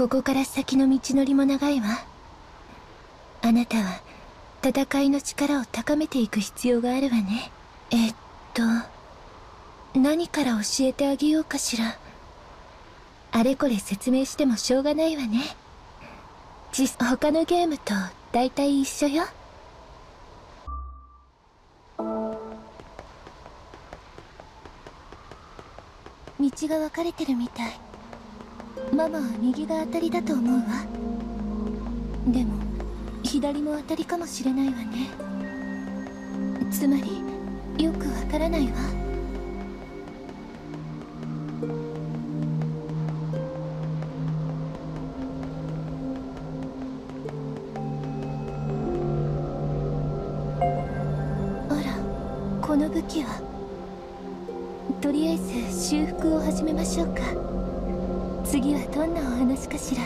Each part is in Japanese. ここから先の道のりも長いわ。あなたは戦いの力を高めていく必要があるわね。何から教えてあげようかしら。あれこれ説明してもしょうがないわね。他のゲームと大体一緒よ。道が分かれてるみたい。ママは右が当たりだと思うわ。でも左も当たりかもしれないわね。つまりよく分からないわ。あら、この武器は。とりあえず修復を始めましょうか。次はどんなお話かしら。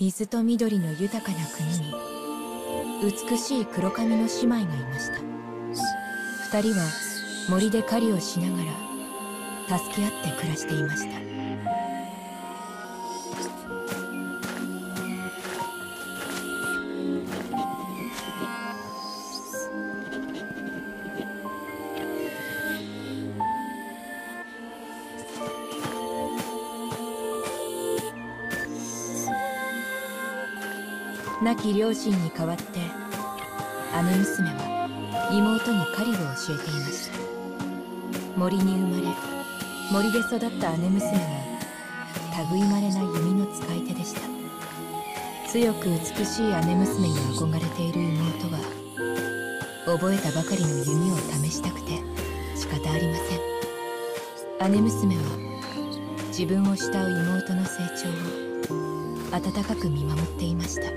水と緑の豊かな国に美しい黒髪の姉妹がいました。2人は森で狩りをしながら助け合って暮らしていました。亡き両親に代わって姉娘は妹に狩りを教えていました。森に生まれ森で育った姉娘は類いまれな弓の使い手でした。強く美しい姉娘に憧れている妹は覚えたばかりの弓を試したくて仕方ありません。姉娘は自分を慕う妹の成長を温かく見守っていました。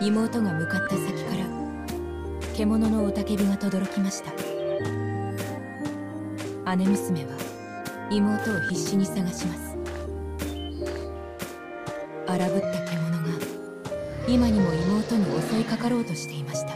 妹が向かった先から獣の雄たけびが轟きました。姉娘は妹を必死に探します。荒ぶった獣が今にも妹に襲いかかろうとしていました。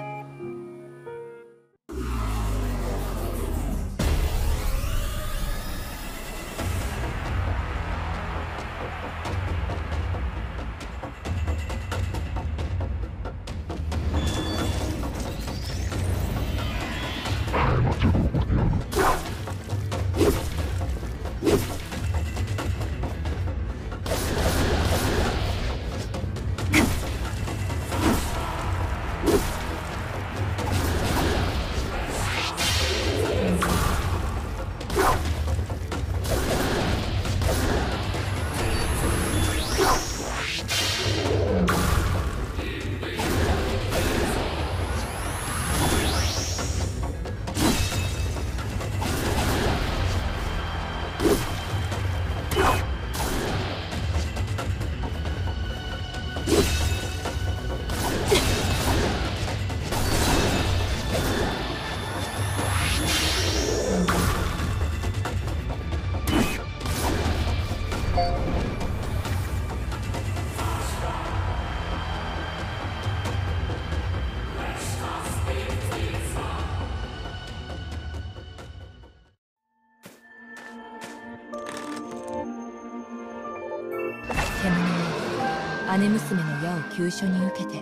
姉娘の矢を急所に受けて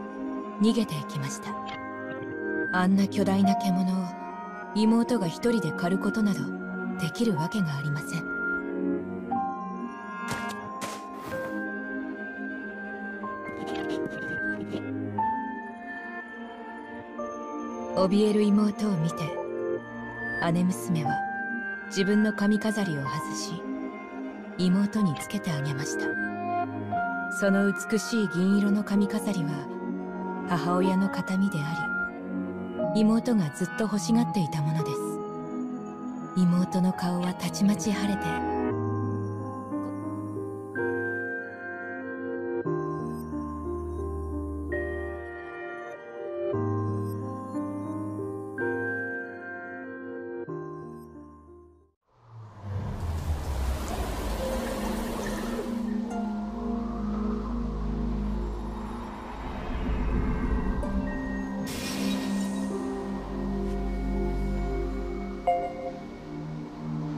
逃げていきました。あんな巨大な獣を妹が一人で狩ることなどできるわけがありません。怯える妹を見て姉娘は自分の髪飾りを外し妹につけてあげました。その美しい銀色の髪飾りは母親の形見であり、妹がずっと欲しがっていたものです。妹の顔はたちまち晴れて、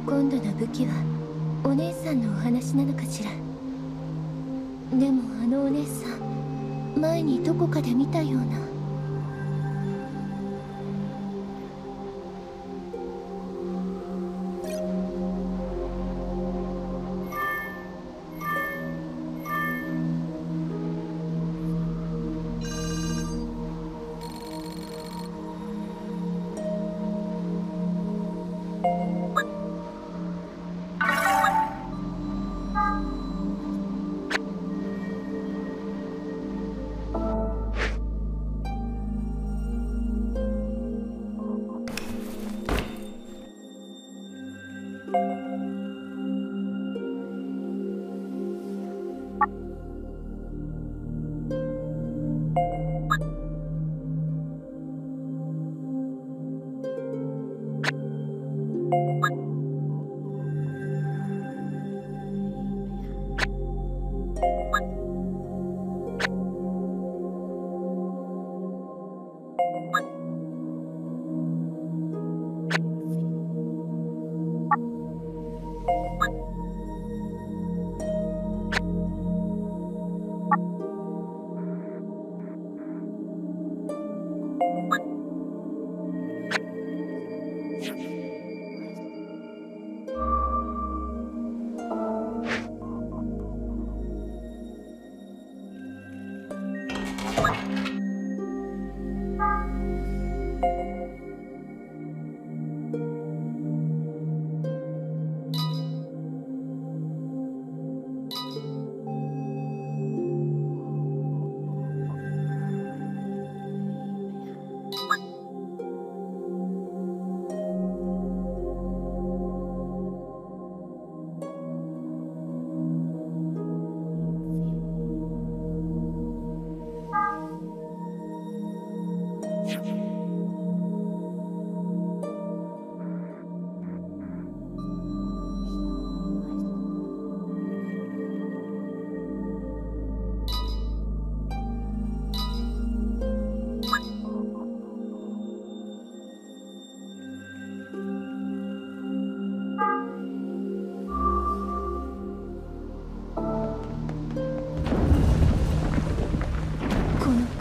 今度の武器はお姉さんのお話なのかしら。でもあのお姉さん、前にどこかで見たような。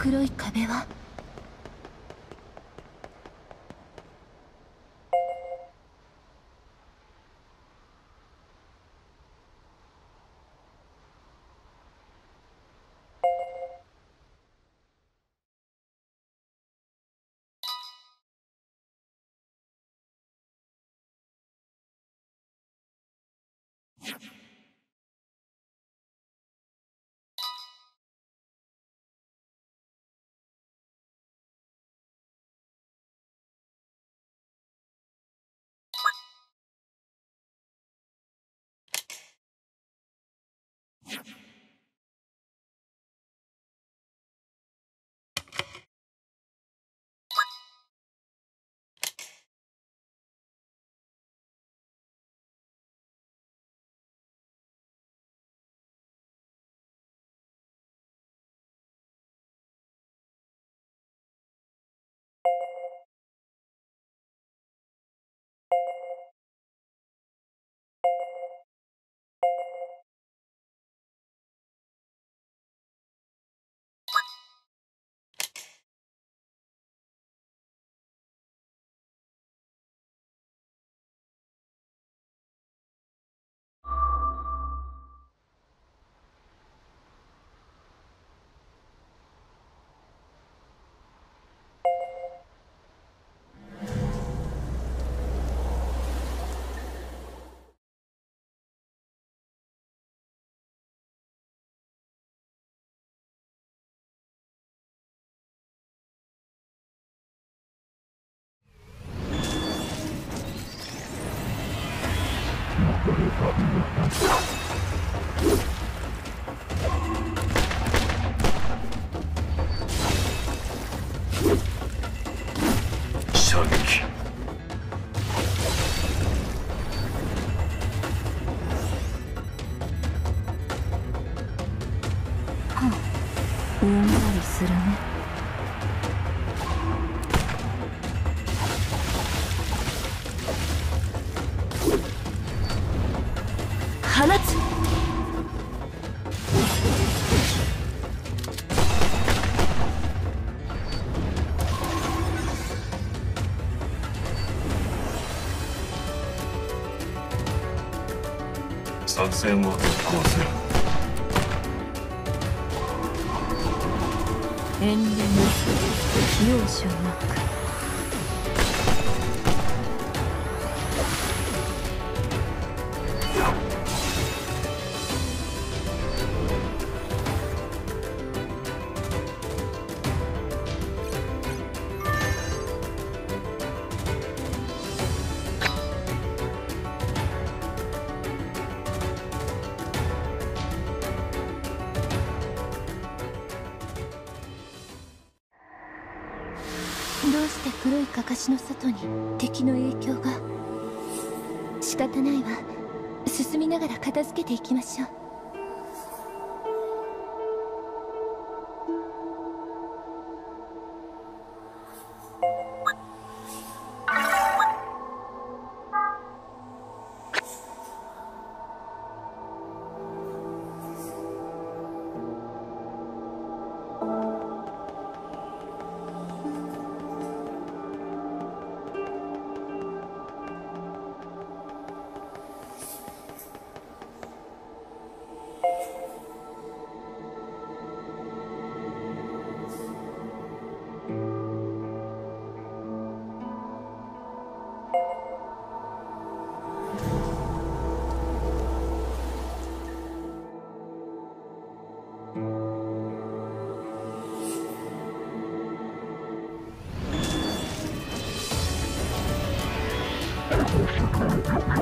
黒い壁は作戦を実行する。遠慮なく、容赦なく。私の外に敵の影響が。仕方ないわ。進みながら片付けていきましょう。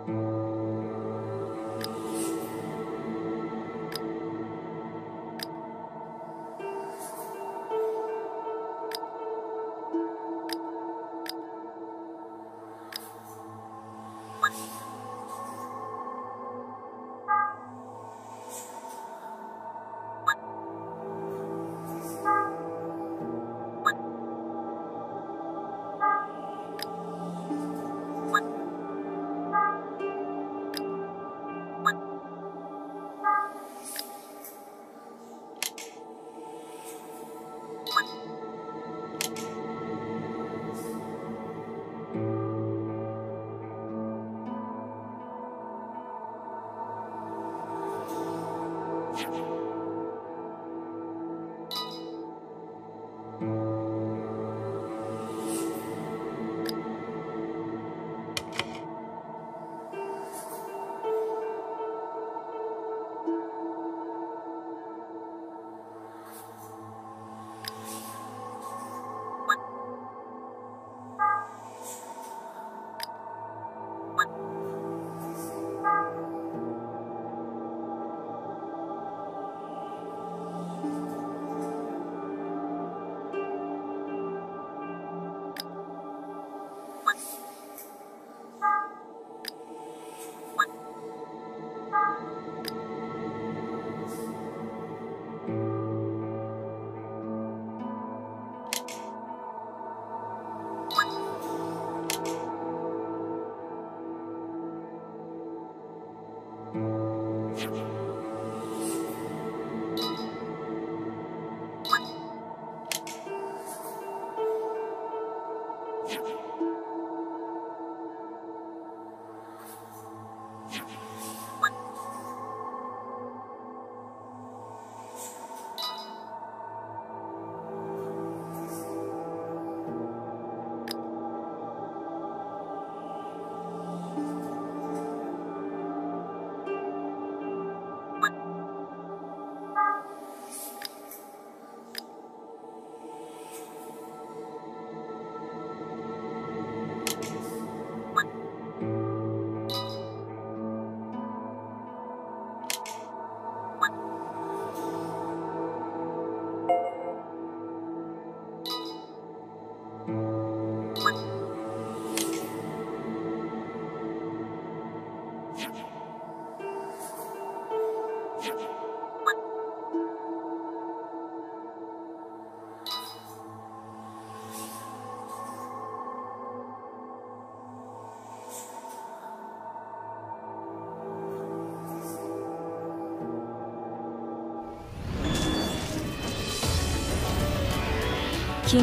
気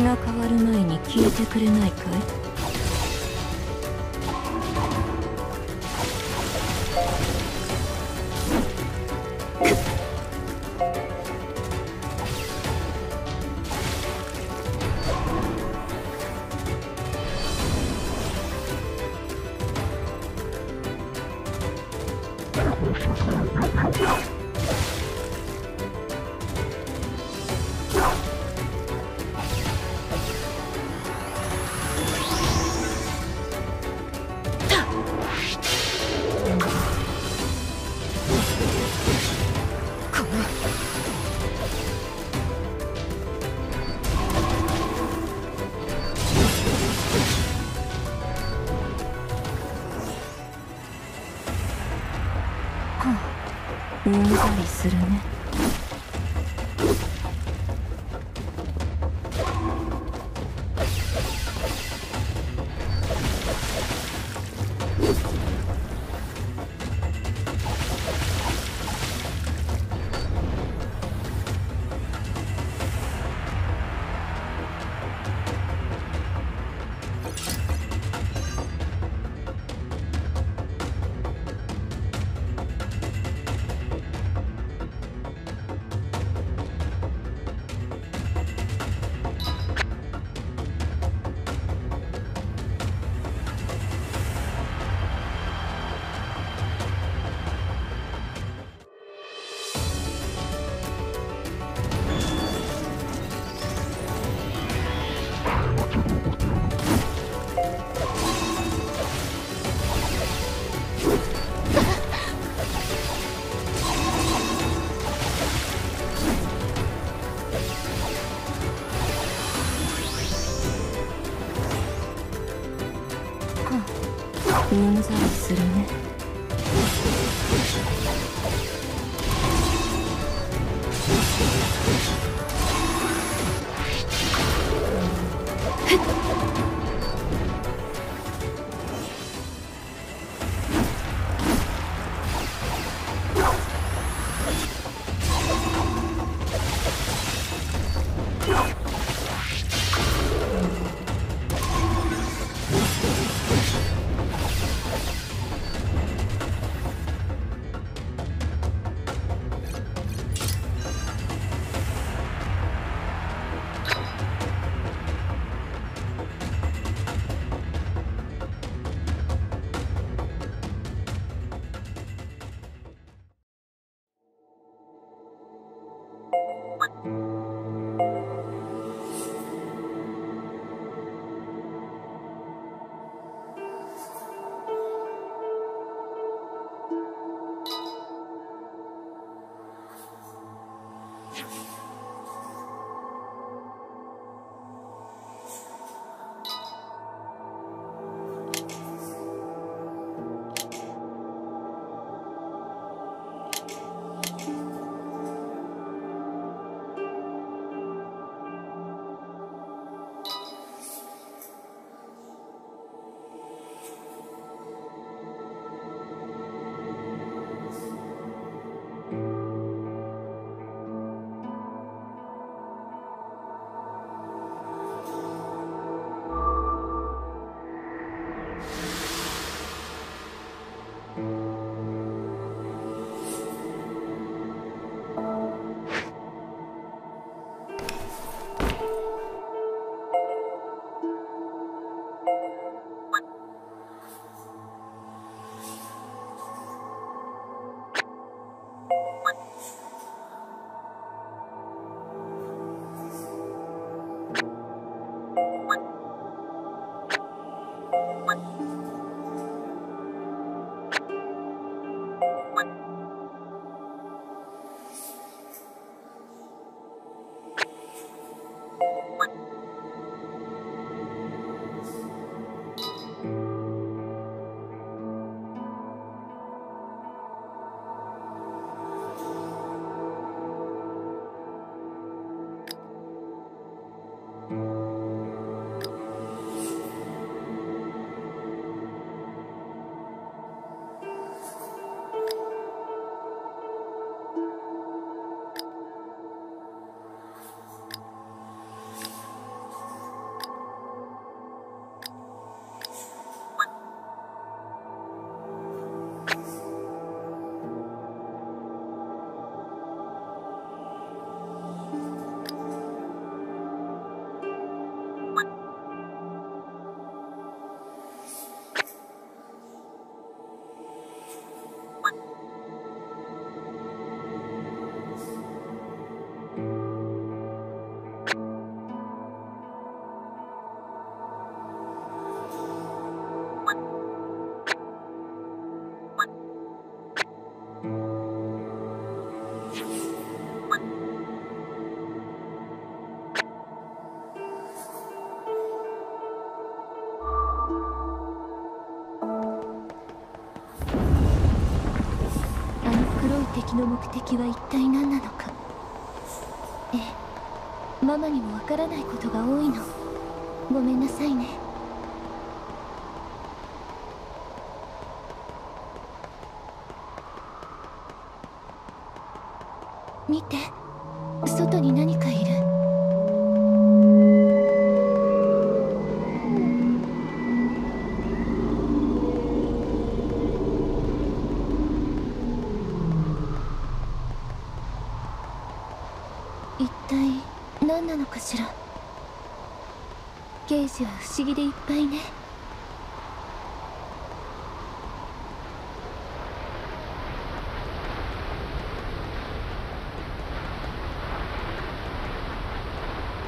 が変わる前に聞いてくれないかい？うんざりするね。大騒ぎするね。敵の目的は一体何なのか。ええ、ママにもわからないことが多いの。ごめんなさいね。見て、外に何かいる。ゲージは不思議でいっぱいね。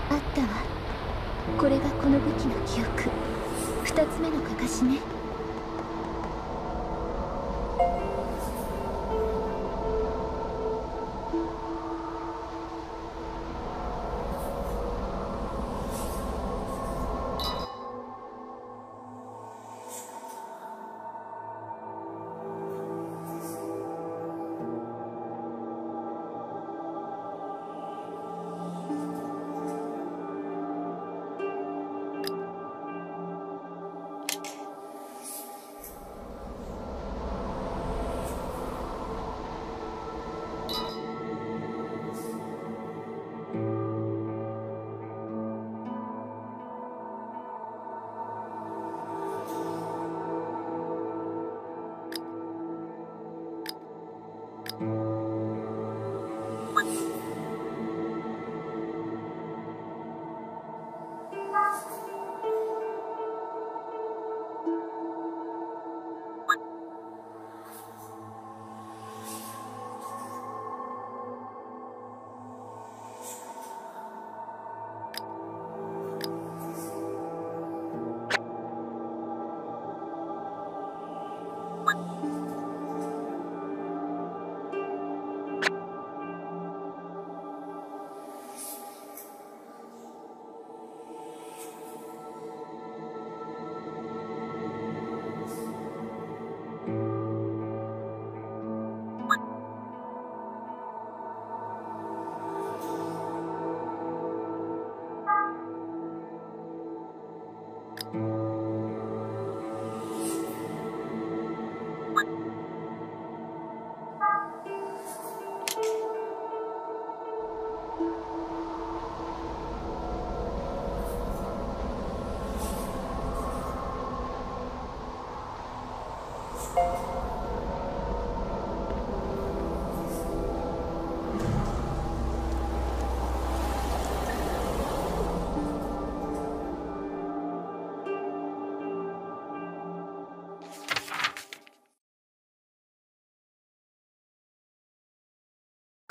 あったわ、これがこの武器の記憶、2つ目のかかしね。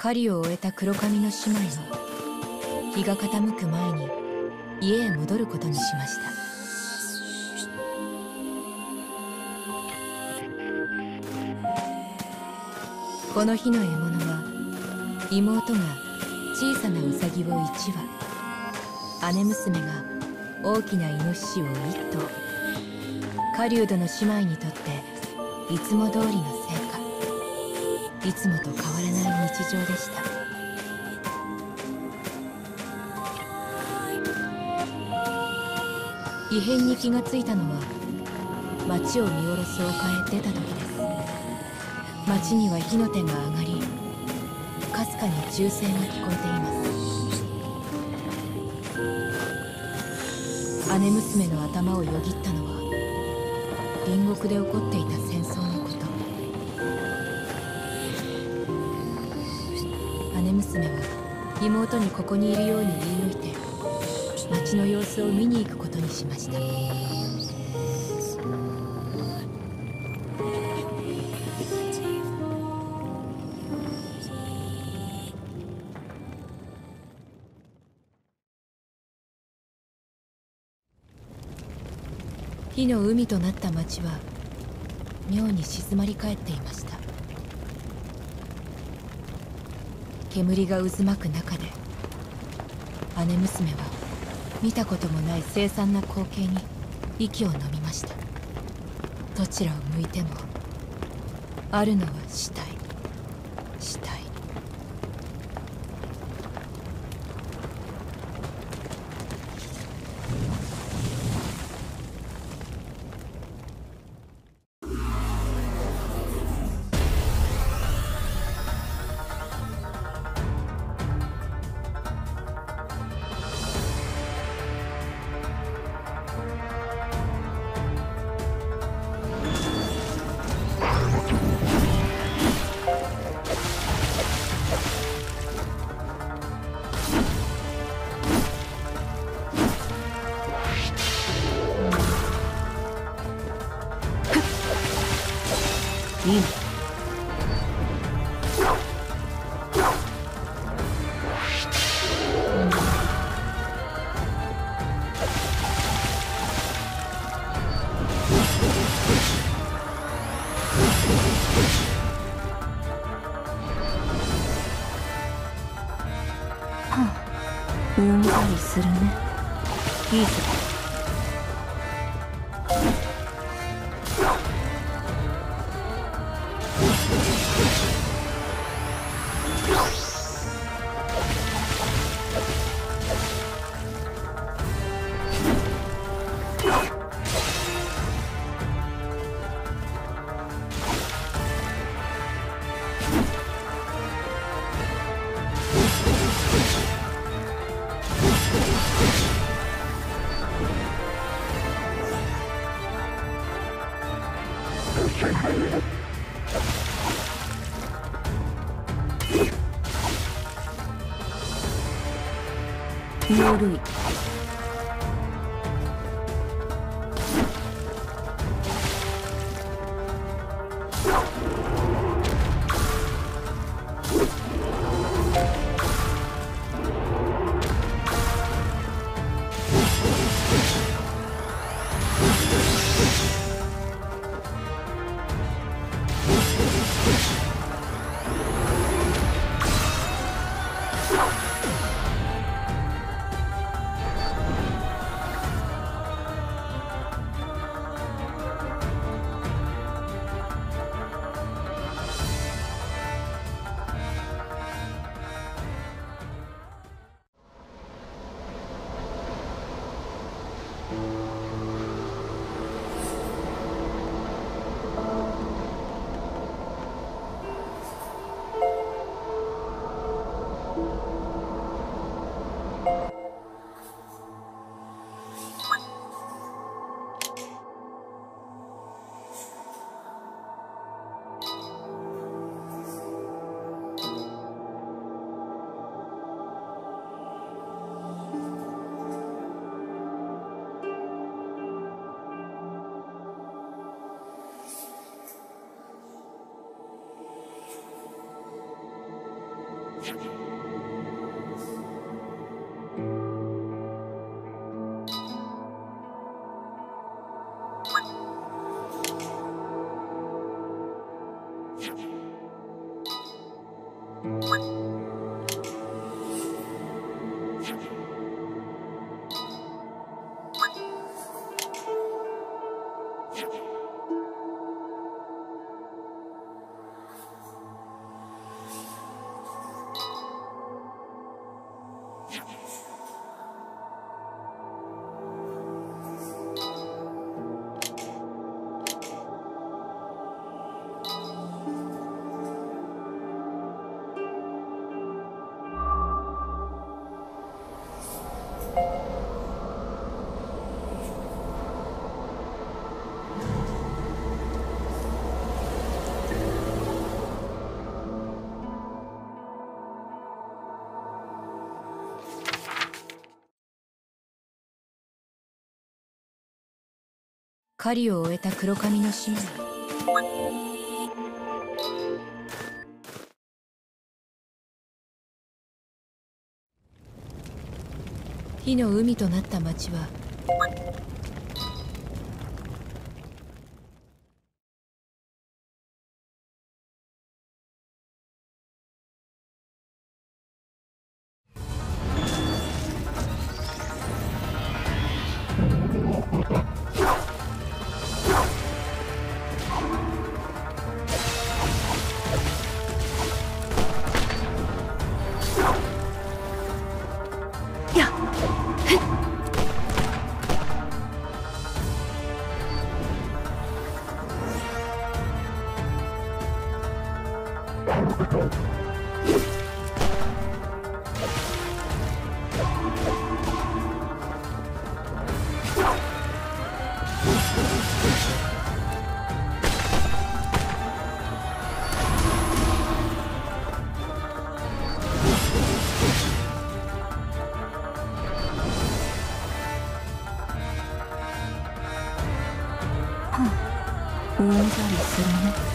狩りを終えた黒髪の姉妹は日が傾く前に家へ戻ることにしました。この日の獲物は、妹が小さなウサギを1羽、姉娘が大きなイノシシを1頭、狩人の姉妹にとっていつも通りの成果、いつもと変わらない日常でした。異変に気がついたのは、町を見下ろす丘へ出た時です。町には火の手が上がり、かすかに銃声が聞こえています。姉娘の頭をよぎったのは、隣国で起こっていた戦争のこと。姉娘は妹にここにいるように言い抜いて、町の様子を見に行くことにしました。火の海となった町は妙に静まり返っていました。煙が渦巻く中で、姉娘は見たこともない凄惨な光景に息を飲みました。どちらを向いてもあるのは死体、死体。うんざりするね。いいぞ。魚類、狩りを終えた黒髪の姉妹。火の海となった町はうんざりするね。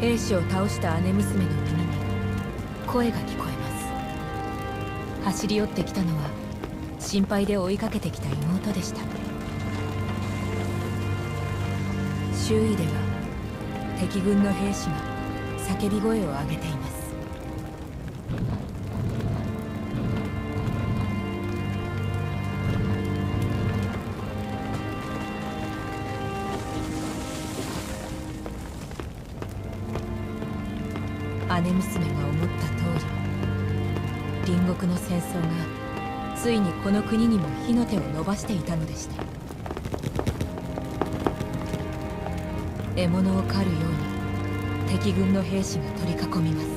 兵士を倒した姉娘の耳に声が聞こえます。走り寄ってきたのは心配で追いかけてきた妹でした。周囲では敵軍の兵士が叫び声を上げています。姉娘が思った通り、隣国の戦争がついにこの国にも火の手を伸ばしていたのでした。獲物を狩るように敵軍の兵士が取り囲みます。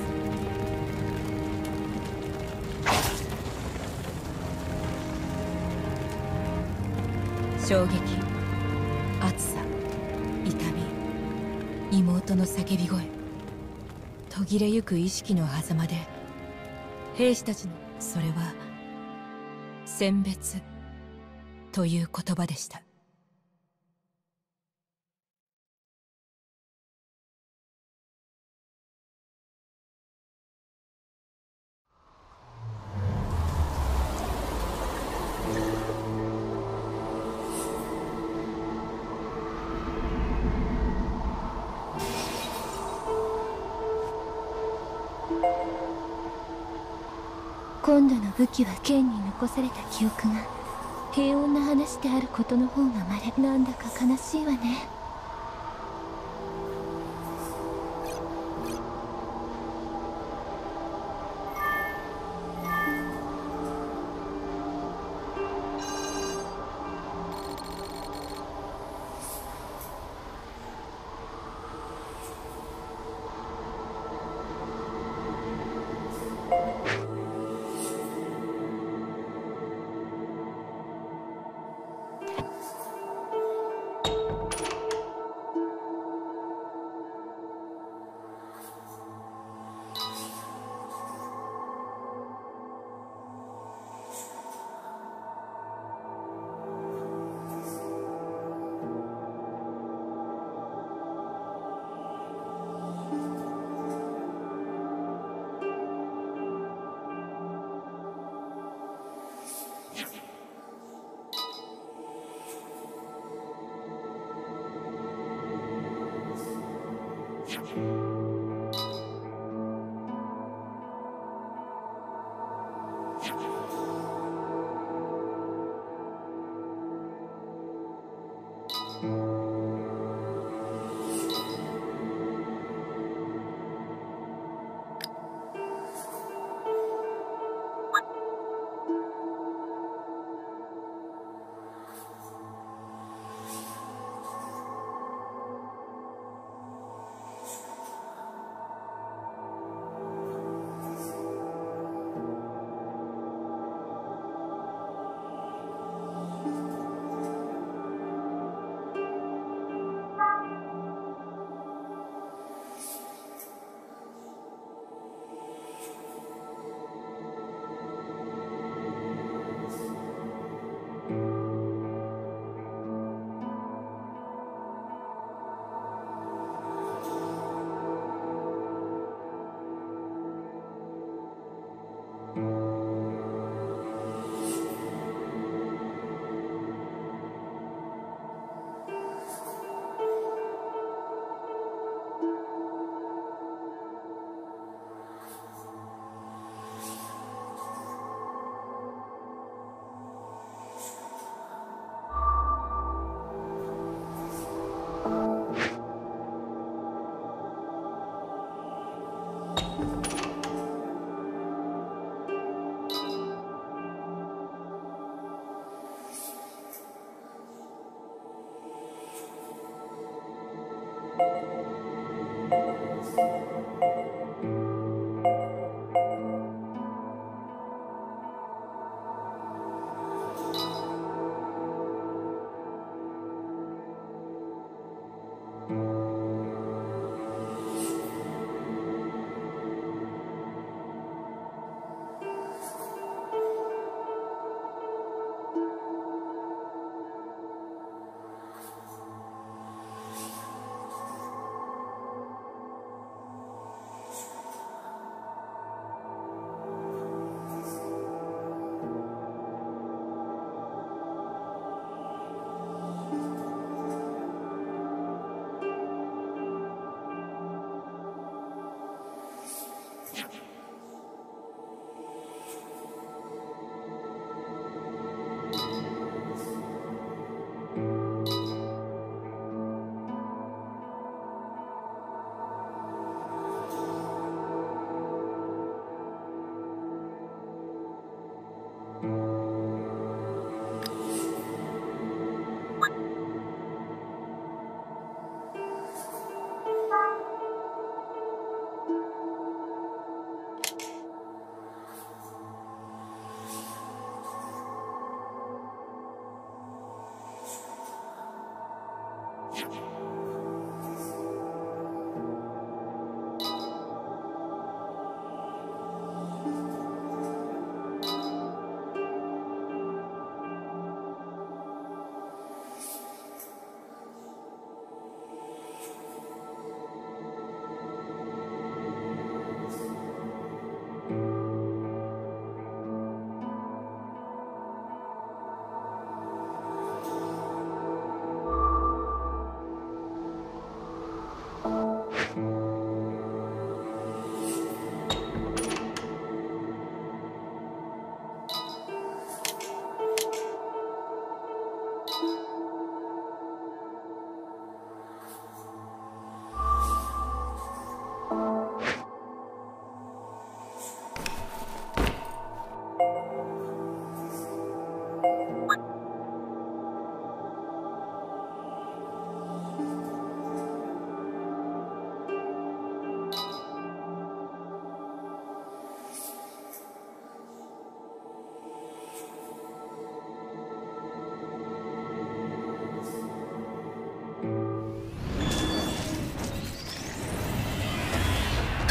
衝撃、暑さ、痛み、妹の叫び声、途切れゆく意識の狭間で兵士たちの、それは選別という言葉でした。今度の武器は剣に残された記憶が平穏な話であることの方が稀。なんだか悲しいわね。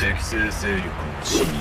敵性勢力の侵入。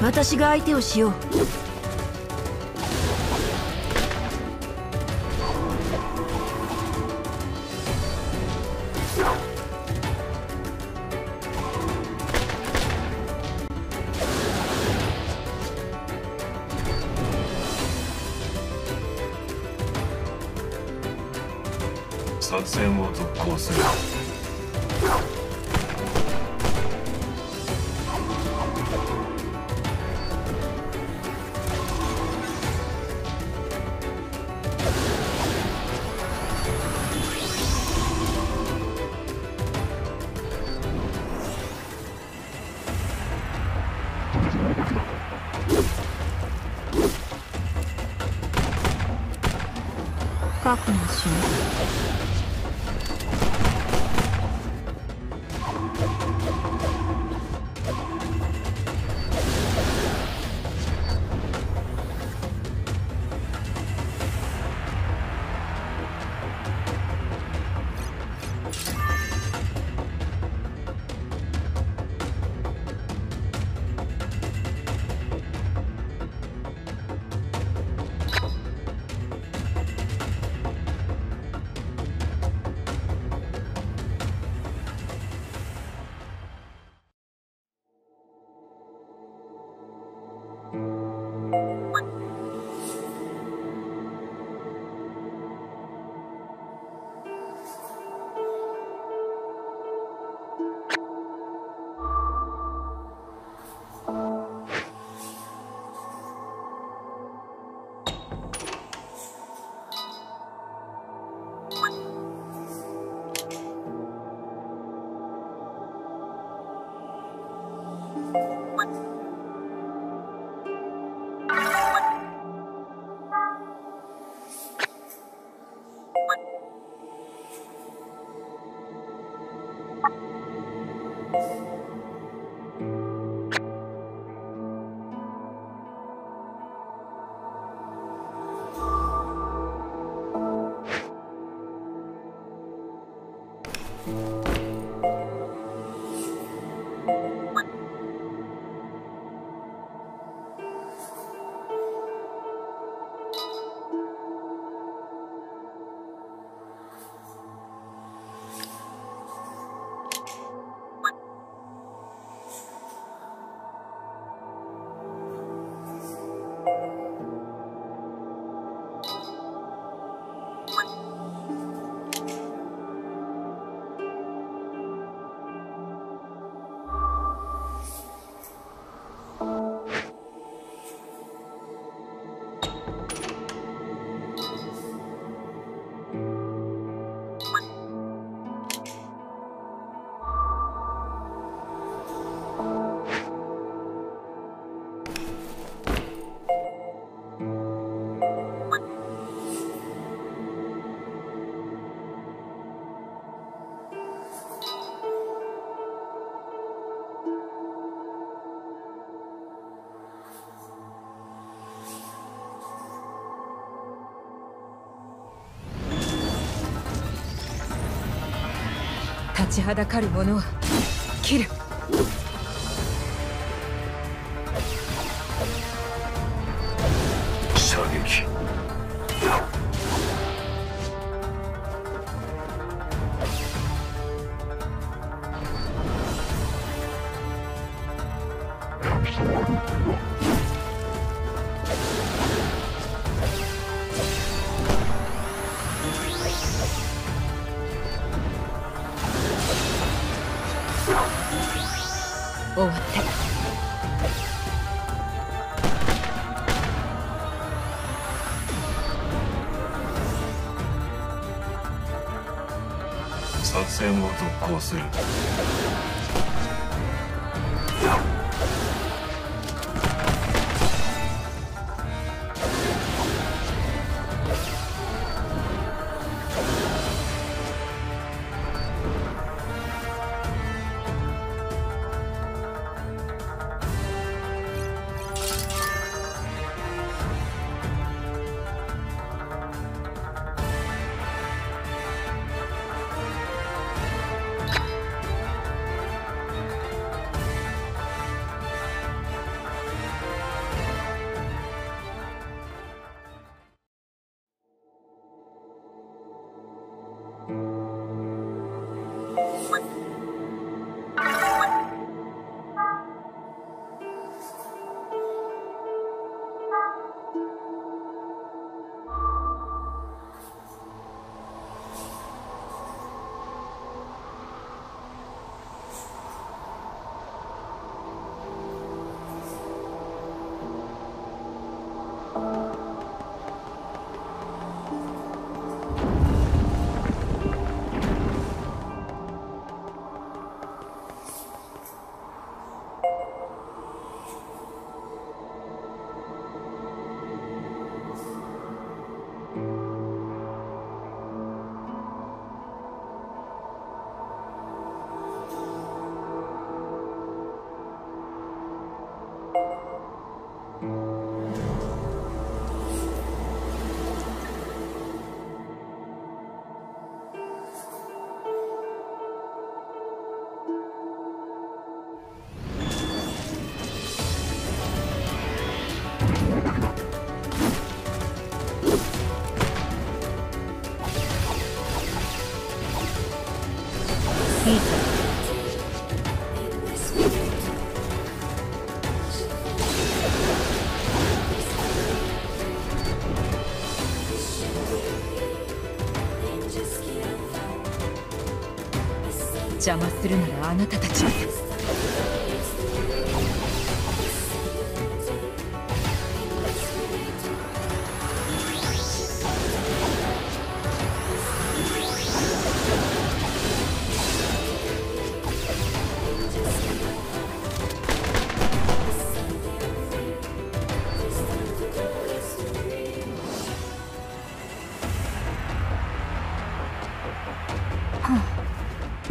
私が相手をしよう。作戦を続行する。 確認します。立ちはだかる者は斬る。射撃。終わった。作戦を続行する。邪魔するならあなたたちは。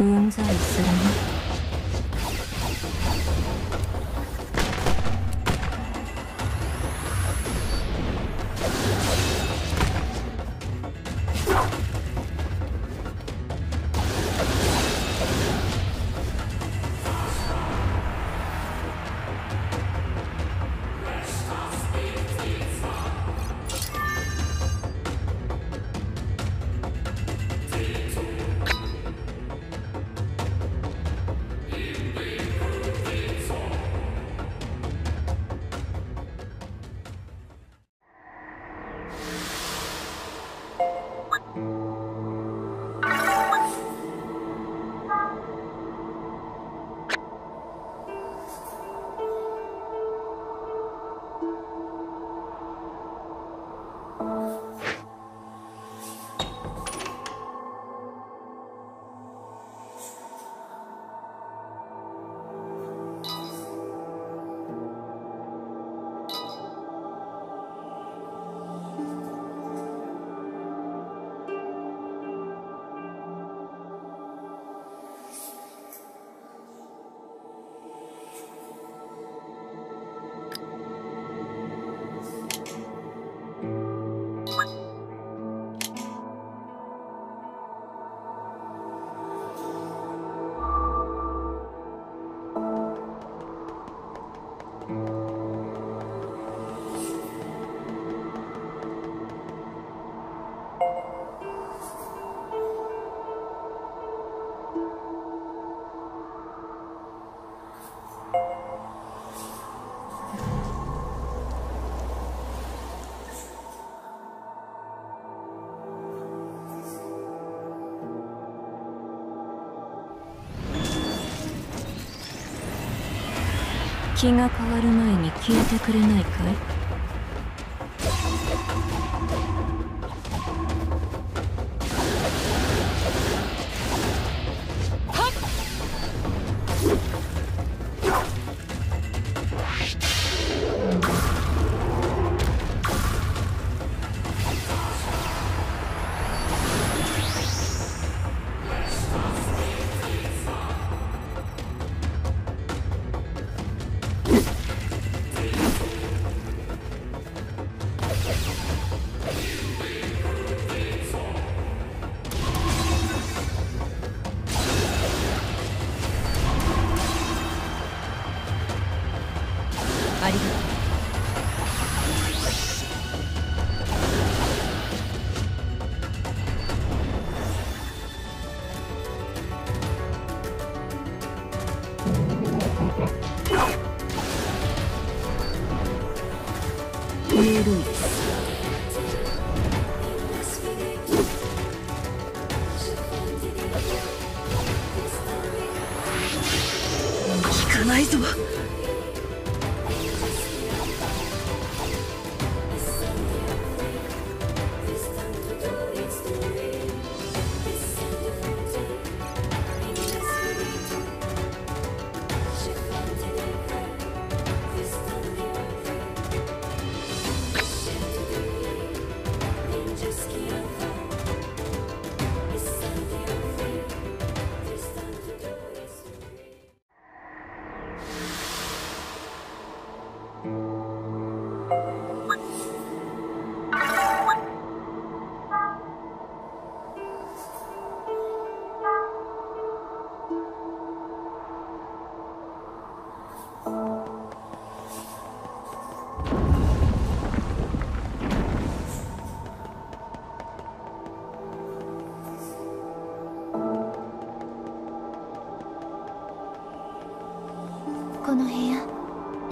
うんざりするね。気が変わる前に消えてくれないかい？この部屋、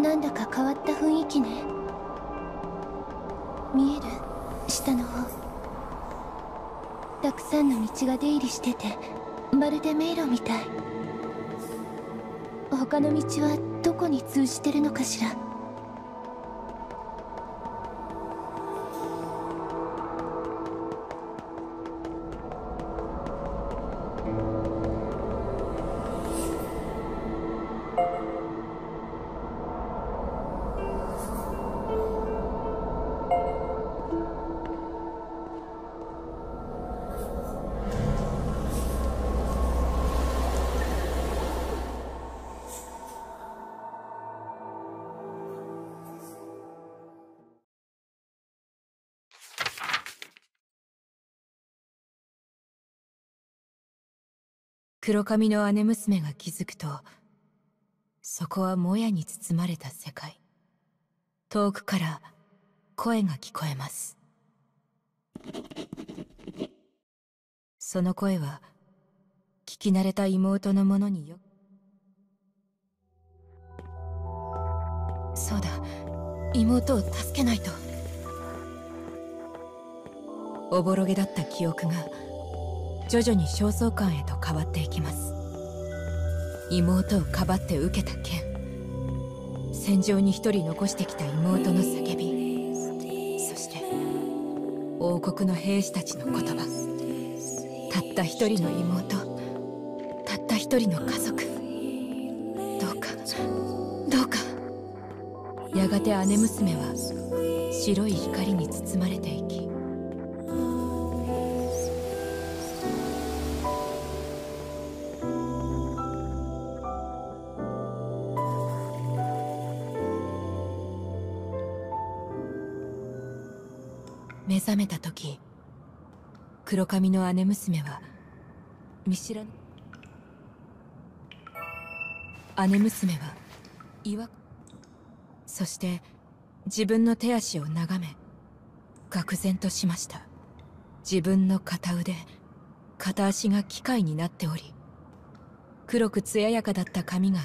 なんだか変わった雰囲気ね。見える？下の方。たくさんの道が出入りしてて、まるで迷路みたい。他の道はどこに通じてるのかしら。黒髪の姉娘が気づくと、そこはもやに包まれた世界。遠くから声が聞こえます。その声は聞き慣れた妹のものによ。そうだ、妹を助けないと。おぼろげだった記憶が徐々に焦燥感へと変わっていきます。妹をかばって受けた剣、戦場に一人残してきた妹の叫び、そして王国の兵士たちの言葉。たった一人の妹、たった一人の家族。どうかどうか。やがて姉娘は白い光に包まれていき、目覚めた時、黒髪の姉娘は見知らぬ。姉娘は違和そして自分の手足を眺め愕然としました。自分の片腕片足が機械になっており、黒く艶やかだった髪が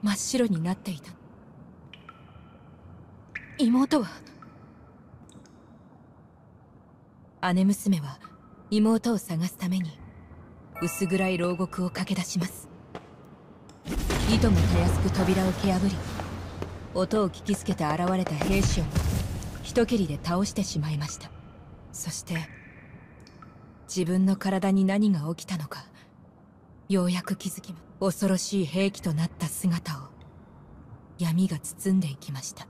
真っ白になっていた。妹は、姉娘は妹を探すために薄暗い牢獄を駆け出します。いともたやすく扉を蹴破り、音を聞きつけて現れた兵士を一蹴りで倒してしまいました。そして自分の体に何が起きたのかようやく気づき、恐ろしい兵器となった姿を闇が包んでいきました。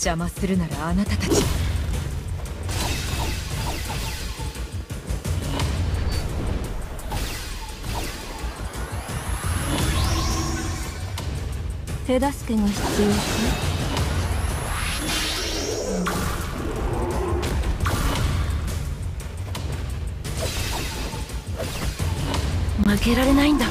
邪魔するならあなたたち。手助けが必要か。負けられないんだ。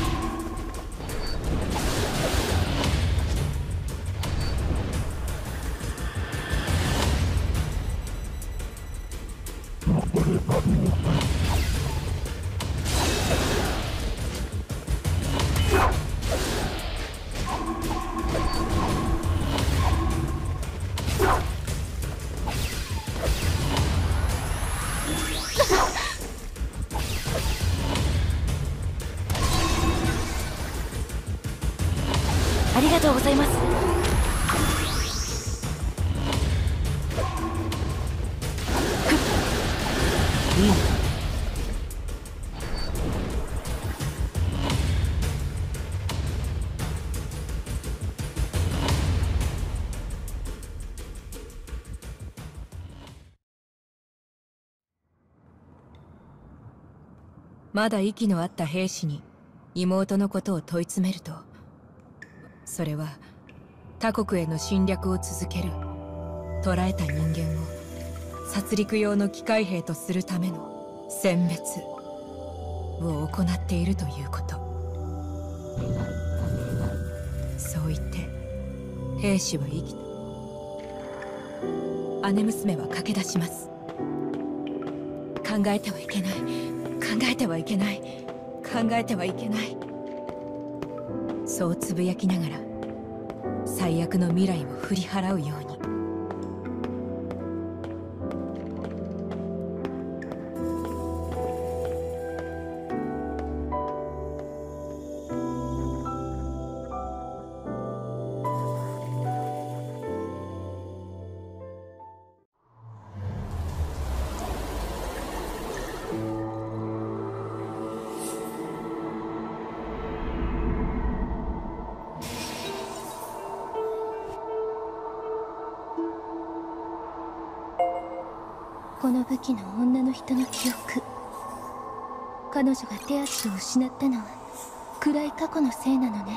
ありがとうございます。まだ息のあった兵士に妹のことを問い詰めると、それは他国への侵略を続ける捕らえた人間を殺戮用の機械兵とするための選別を行っているということ。そう言って兵士は生きた。姉娘は駆け出します。考えてはいけない、考えてはいけない、考えてはいけない、そうつぶやきながら最悪の未来を振り払うように。この武器の女の人の記憶、彼女が手足を失ったのは暗い過去のせいなのね。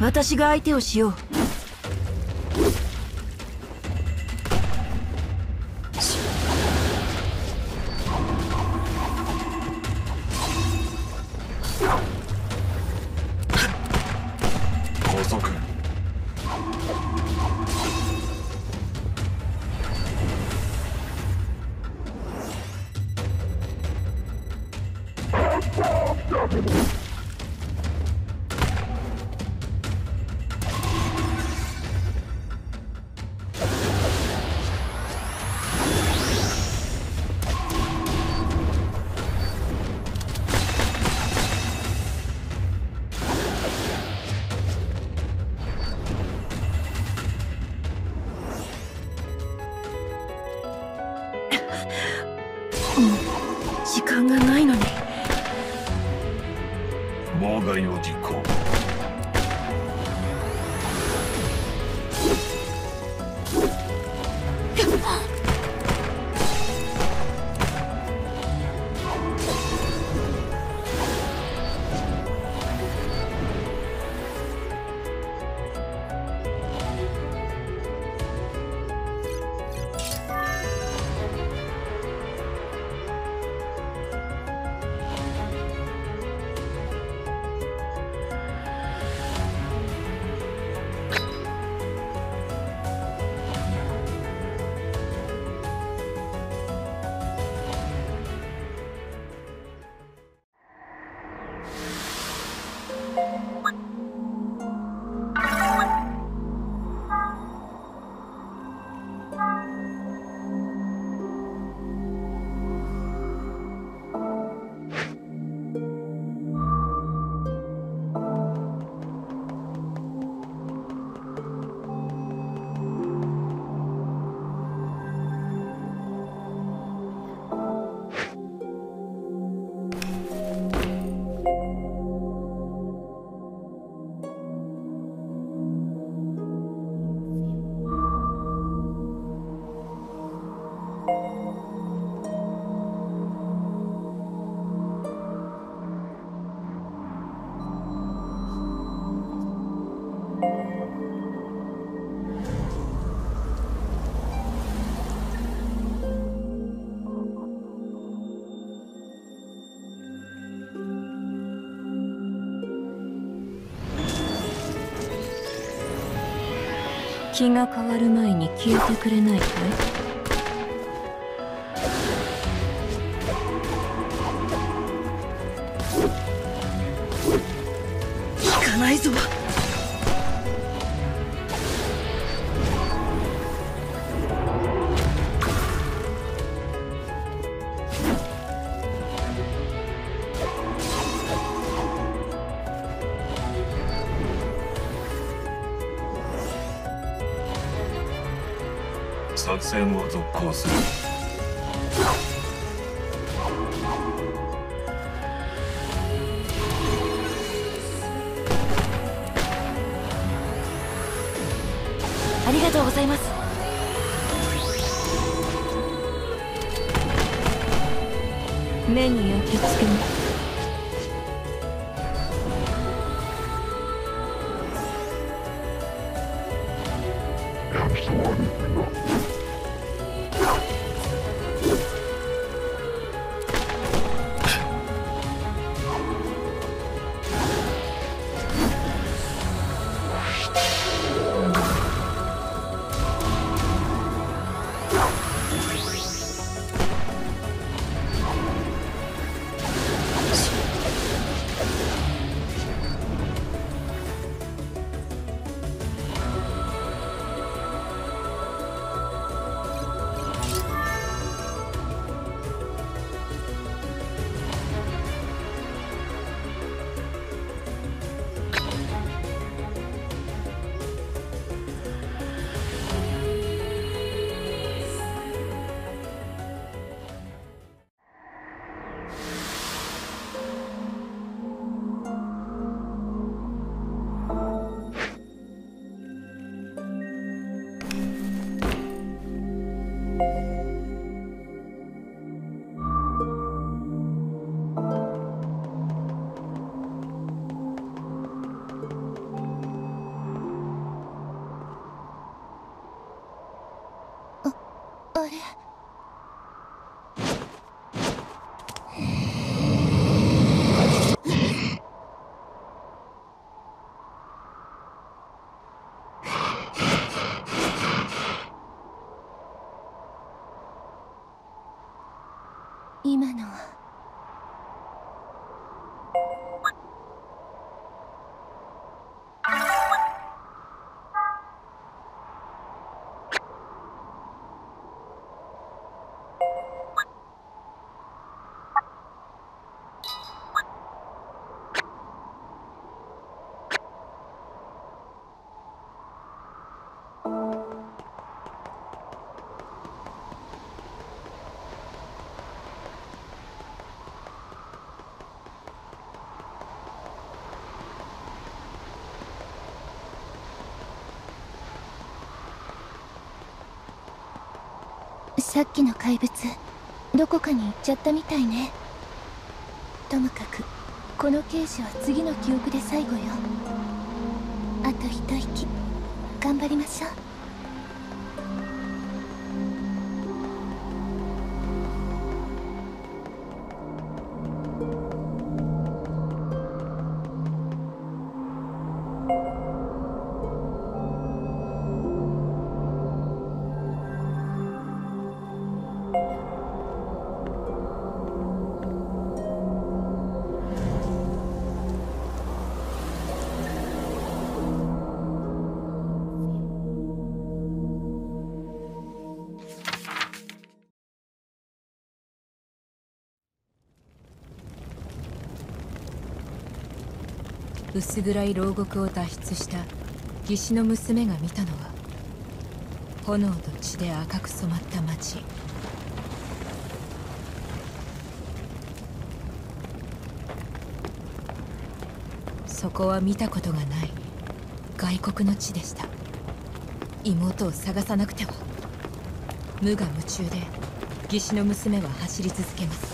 私が相手をしよう。高速。時間がないのに。妨害を実行。気が変わる前に消えてくれないかい？作戦を続行する。ありがとうございます。目に焼き付けます。さっきの怪物どこかに行っちゃったみたいね。ともかくこの刑事は次の記憶で最後よ。あと一息頑張りましょう。薄暗い牢獄を脱出した義士の娘が見たのは、炎と血で赤く染まった街。そこは見たことがない外国の地でした。妹を探さなくては。無我夢中で義士の娘は走り続けます。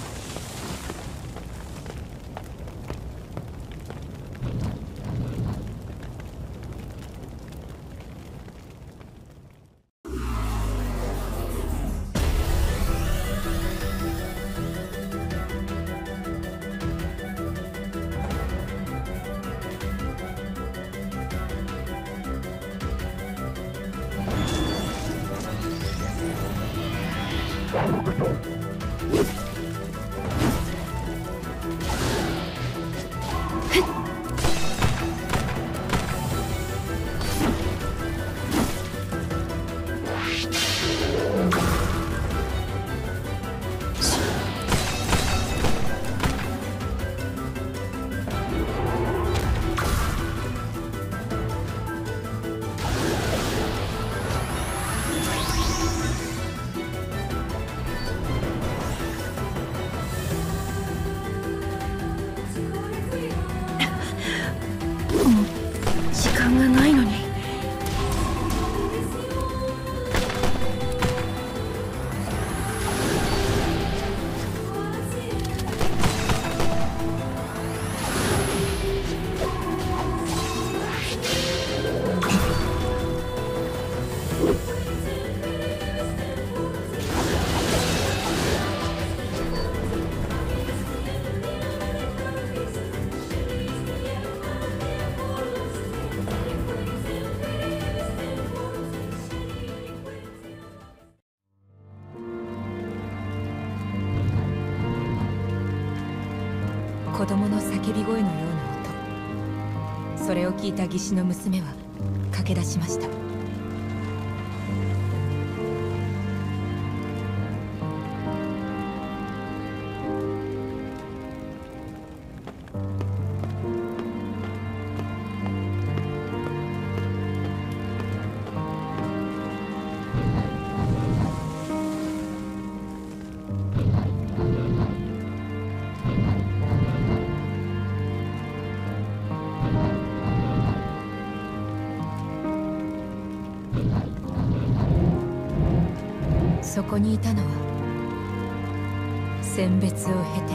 子供の叫び声のような音、それを聞いた義士の娘は駆け出しました。そこにいたのは、選別を経て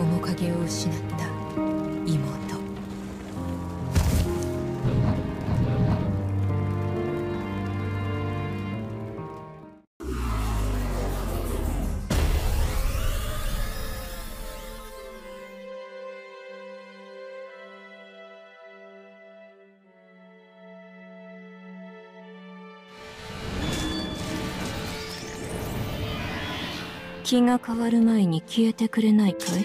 面影を失った妹。気が変わる前に消えてくれないかい？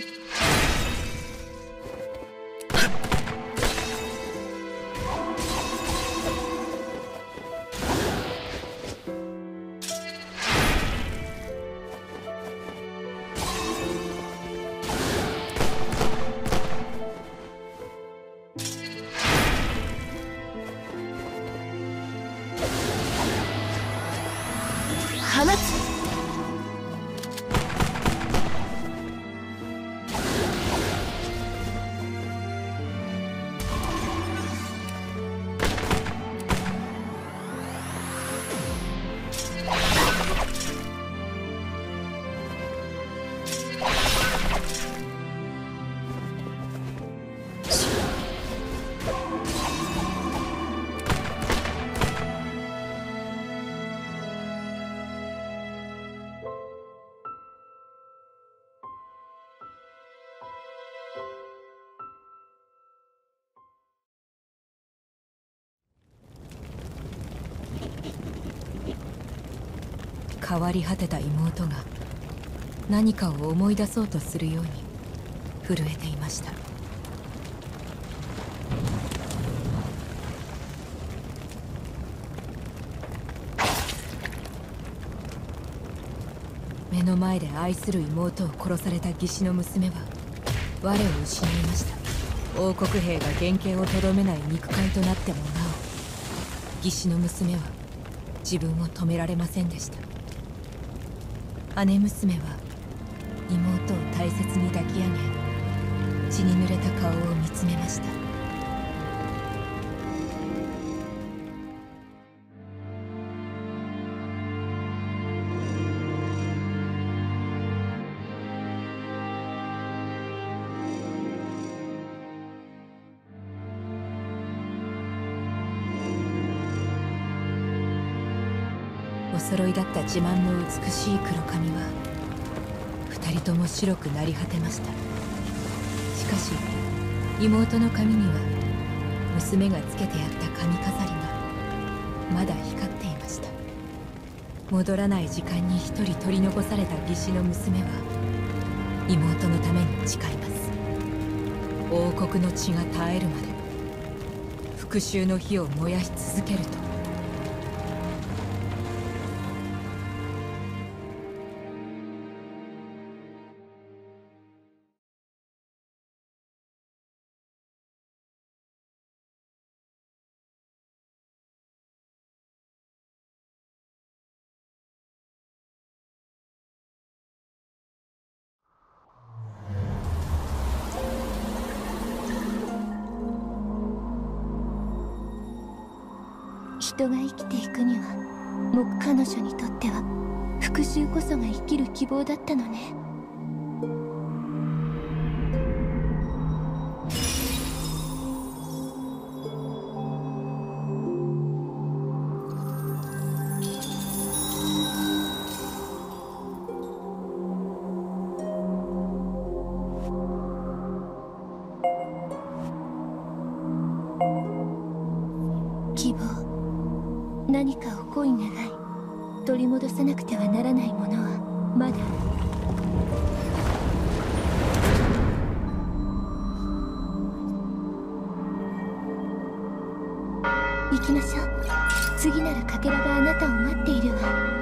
放つ！変わり果てた妹が何かを思い出そうとするように震えていました。目の前で愛する妹を殺された義士の娘は我を失いました。王国兵が原型をとどめない肉塊となってもなお、義士の娘は自分を止められませんでした。姉娘は妹を大切に抱き上げ、血に濡れた顔を見つめました。お揃いだった自慢の美しい黒髪は二人とも白くなり果てました。しかし妹の髪には娘がつけてやった髪飾りがまだ光っていました。戻らない時間に一人取り残された義士の娘は妹のために誓います。王国の血が絶えるまで復讐の火を燃やし続けると。人が生きていくには、もう彼女にとっては復讐こそが生きる希望だったのね。希望、何かを恋願い取り戻さなくてはならないものはまだある。行きましょう。次ならかけらがあなたを待っているわ。